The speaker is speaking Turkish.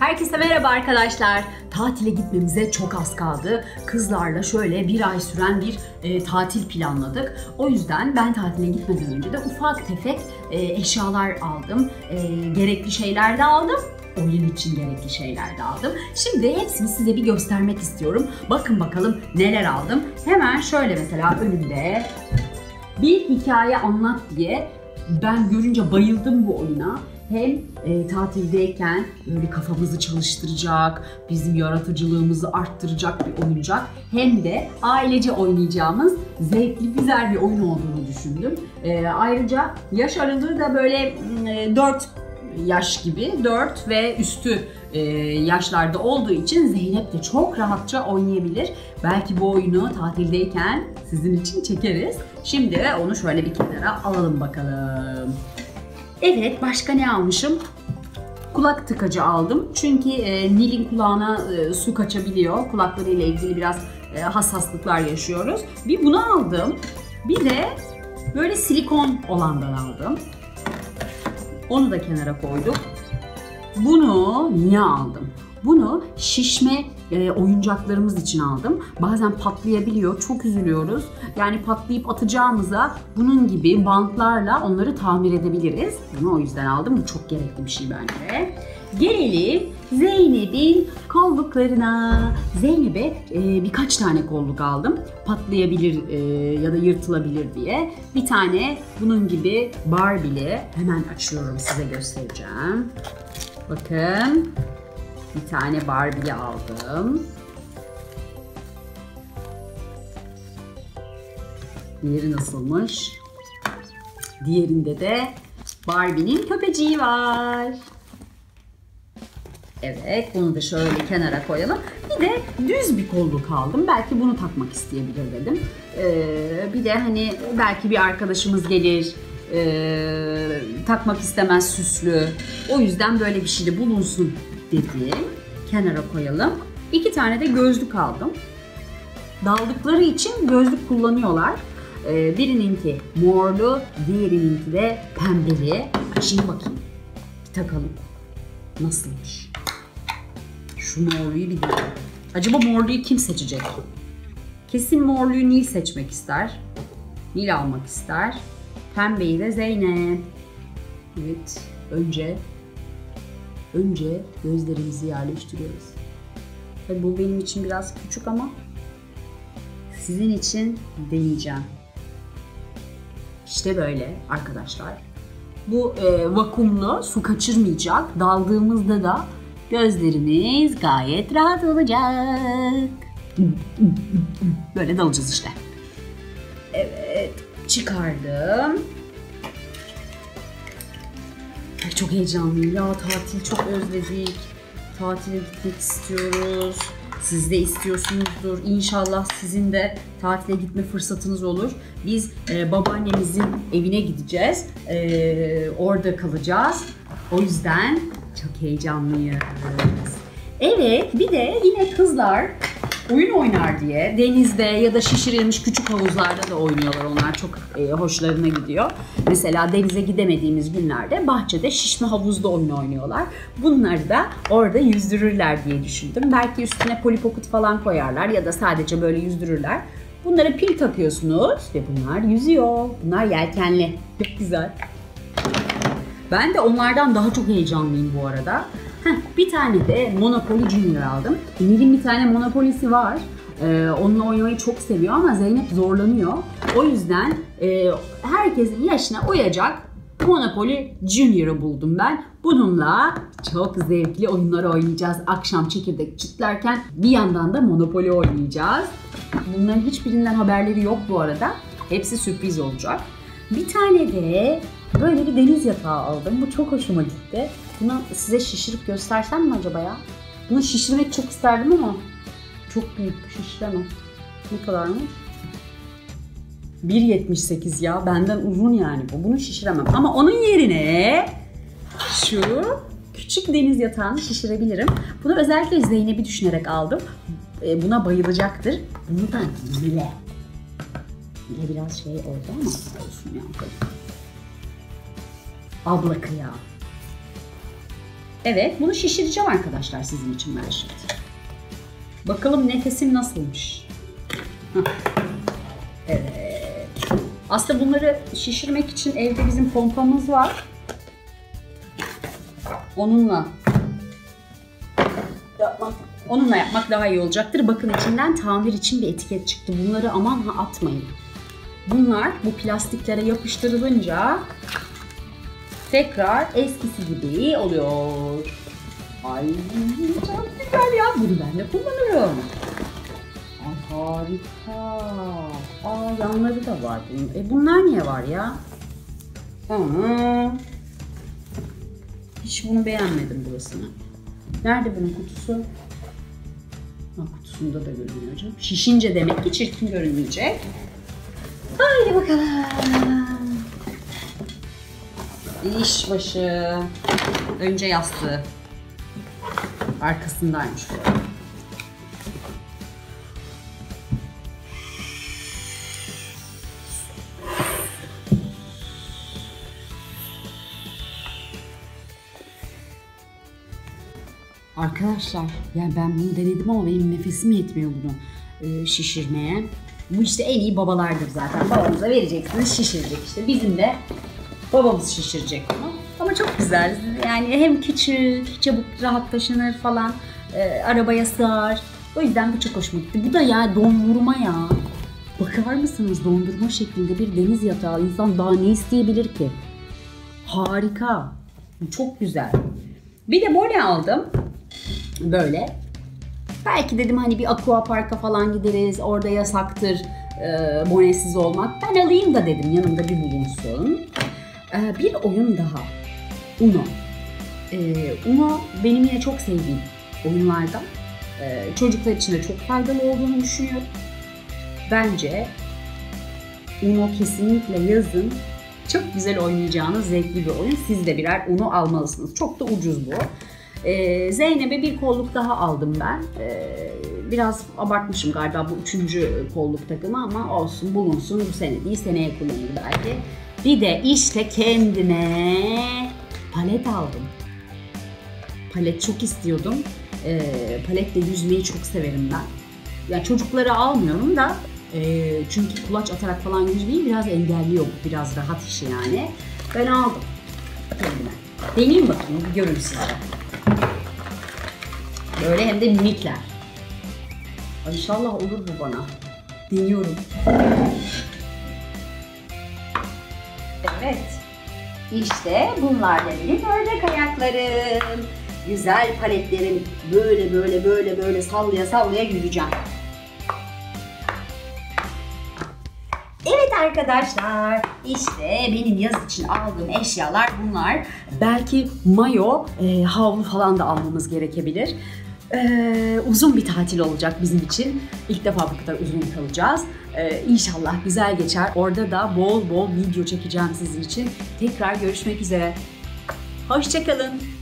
Herkese merhaba arkadaşlar. Tatile gitmemize çok az kaldı. Kızlarla şöyle bir ay süren bir tatil planladık. O yüzden ben tatile gitmeden önce de ufak tefek eşyalar aldım. Gerekli şeyler de aldım. Oyun için gerekli şeyler de aldım. Şimdi hepsini size bir göstermek istiyorum. Bakın bakalım neler aldım. Hemen şöyle mesela önümde bir hikaye anlat diye. Ben görünce bayıldım bu oyuna. Hem tatildeyken böyle kafamızı çalıştıracak, bizim yaratıcılığımızı arttıracak bir oyuncak, hem de ailece oynayacağımız zevkli, güzel bir oyun olduğunu düşündüm. Ayrıca yaş aralığı da böyle 4 yaş gibi, 4 ve üstü yaşlarda olduğu için Zeynep de çok rahatça oynayabilir. Belki bu oyunu tatildeyken sizin için çekeriz. Şimdi onu şöyle bir kenara alalım bakalım. Evet, başka ne almışım? Kulak tıkacı aldım. Çünkü Nil'in kulağına su kaçabiliyor. Kulaklarıyla ilgili biraz hassaslıklar yaşıyoruz. Bir bunu aldım. Bir de böyle silikon olandan aldım. Onu da kenara koyduk. Bunu niye aldım? Bunu şişme oyuncaklarımız için aldım. Bazen patlayabiliyor, çok üzülüyoruz. Yani patlayıp atacağımıza bunun gibi bantlarla onları tamir edebiliriz. Bunu o yüzden aldım. Bu çok gerekli bir şey bence. Gelelim Zeynep'in kolluklarına. Zeynep'e birkaç tane kolluk aldım. Patlayabilir ya da yırtılabilir diye. Bir tane bunun gibi Barbie'li. Hemen açıyorum, size göstereceğim. Bakın. Bir tane Barbie aldım. Diğeri nasılmış? Diğerinde de Barbie'nin köpeciği var. Evet, bunu da şöyle kenara koyalım. Bir de düz bir kolluk aldım. Belki bunu takmak isteyebilir dedim. Bir de hani belki bir arkadaşımız gelir. Takmak istemez süslü. O yüzden böyle bir şey de bulunsun dedim. Kenara koyalım. İki tane de gözlük aldım. Daldıkları için gözlük kullanıyorlar. Birininki morlu, diğerininki de pembeli. Açayım bakayım. Bir takalım. Nasılmış? Şu morluyu bir deneyelim. Acaba morluyu kim seçecek? Kesin morluyu Nil seçmek ister. Nil almak ister. Pembeyi de Zeynep. Evet. Önce gözlerimizi yerleştiriyoruz. Tabii bu benim için biraz küçük ama sizin için deneyeceğim. İşte böyle arkadaşlar. Bu vakumlu, su kaçırmayacak. Daldığımızda da gözlerimiz gayet rahat olacak. Böyle dalacağız işte. Evet, çıkardım. Ay, çok heyecanlıyım ya, tatil çok özledik. Tatile gitmek istiyoruz. Siz de istiyorsunuzdur. İnşallah sizin de tatile gitme fırsatınız olur. Biz babaannemizin evine gideceğiz. Orada kalacağız. O yüzden çok heyecanlıyız. Evet, bir de yine kızlar oyun oynar diye denizde ya da şişirilmiş küçük havuzlarda da oynuyorlar. Onlar çok hoşlarına gidiyor. Mesela denize gidemediğimiz günlerde bahçede şişme havuzda oyun oynuyorlar. Bunları da orada yüzdürürler diye düşündüm. Belki üstüne polipokut falan koyarlar ya da sadece böyle yüzdürürler. Bunlara pil takıyorsunuz ve bunlar yüzüyor. Bunlar yelkenli. Çok güzel. Ben de onlardan daha çok heyecanlıyım bu arada. Bir tane de Monopoly Junior aldım. Nil'in bir tane Monopoly'si var. Onunla oynamayı çok seviyor ama Zeynep zorlanıyor. O yüzden herkesin yaşına uyacak Monopoly Junior'ı buldum ben. Bununla çok zevkli oyunlar oynayacağız. Akşam çekirdek çitlerken bir yandan da Monopoly oynayacağız. Bunların hiçbirinden haberleri yok bu arada. Hepsi sürpriz olacak. Bir tane de böyle bir deniz yatağı aldım. Bu çok hoşuma gitti. Bunu size şişirip göstersem mi acaba ya? Bunu şişirmek çok isterdim ama çok büyük, şişiremem. Ne kadarmış? 1.78 ya. Benden uzun yani bu. Bunu şişiremem. Ama onun yerine şu küçük deniz yatağını şişirebilirim. Bunu özellikle Zeynep'i düşünerek aldım. Buna bayılacaktır. Bunu da Nil'e. Nil'e biraz şey oldu ama olsun ya. Abla kıyağı. Evet, bunu şişireceğim arkadaşlar sizin için ben şimdi. Bakalım nefesim nasılmış. Hah. Evet. Aslında bunları şişirmek için evde bizim pompamız var. Onunla yapmak daha iyi olacaktır. Bakın içinden tamir için bir etiket çıktı. Bunları aman ha atmayın. Bunlar bu plastiklere yapıştırılınca tekrar eskisi gibi oluyor. Ay çok güzel ya. Bunu ben de kullanırım. Ay harika. Aa yanları da var bunun. Bunlar niye var ya? Aa, hiç bunu beğenmedim burasını. Nerede bunun kutusu? Ha, kutusunda da görünüyor canım. Şişince demek ki çirkin görünmeyecek. Haydi bakalım. İş başı. Önce yastığı. Arkasındaymış bu arada. Arkadaşlar yani ben bunu denedim ama benim nefesim yetmiyor bunu şişirmeye. Bu işte en iyi babalardır zaten. Babanıza vereceksiniz şişirecek işte. Bizim de babamız şişirecek bunu. Ama çok güzel. Yani hem küçük, çabuk rahat taşınır falan. Arabaya sığar. O yüzden bu çok hoşuma gitti. Bu da ya dondurma ya. Bakar mısınız dondurma şeklinde bir deniz yatağı. İnsan daha ne isteyebilir ki? Harika. Bu çok güzel. Bir de böyle aldım. Böyle. Belki dedim hani bir aqua parka falan gideriz. Orada yasaktır bonesiz olmak. Ben alayım da dedim yanımda bir bulunsun. Bir oyun daha. Uno. Uno benim yine çok sevdiğim oyunlardan. Çocuklar için de çok faydalı olduğunu düşünüyorum. Bence Uno kesinlikle yazın. Çok güzel oynayacağınız zevkli bir oyun. Siz de birer Uno almalısınız. Çok da ucuz bu. Zeynep'e bir kolluk daha aldım ben. Biraz abartmışım galiba bu 3. kolluk takımı ama olsun bulunsun. Bu sene değil seneye kullanılır belki. Bir de işte kendime palet aldım. Palet çok istiyordum. Paletle yüzmeyi çok severim ben. Ya çocukları almıyorum da çünkü kulaç atarak falan yüzmeyi biraz engelliyor. Biraz rahat işi yani. Ben aldım kendime. Deneyim bakayım görün size. Böyle hem de minikler. İnşallah olur bu bana. Deniyorum. Evet. İşte bunlar da benim ördek ayaklarım. Güzel paletlerim. Böyle sallaya sallaya yürüyeceğim. Evet arkadaşlar. İşte benim yaz için aldığım eşyalar bunlar. Belki mayo, havlu falan da almamız gerekebilir. Uzun bir tatil olacak bizim için. İlk defa bu kadar uzun kalacağız. İnşallah güzel geçer. Orada da bol bol video çekeceğim sizin için. Tekrar görüşmek üzere. Hoşça kalın.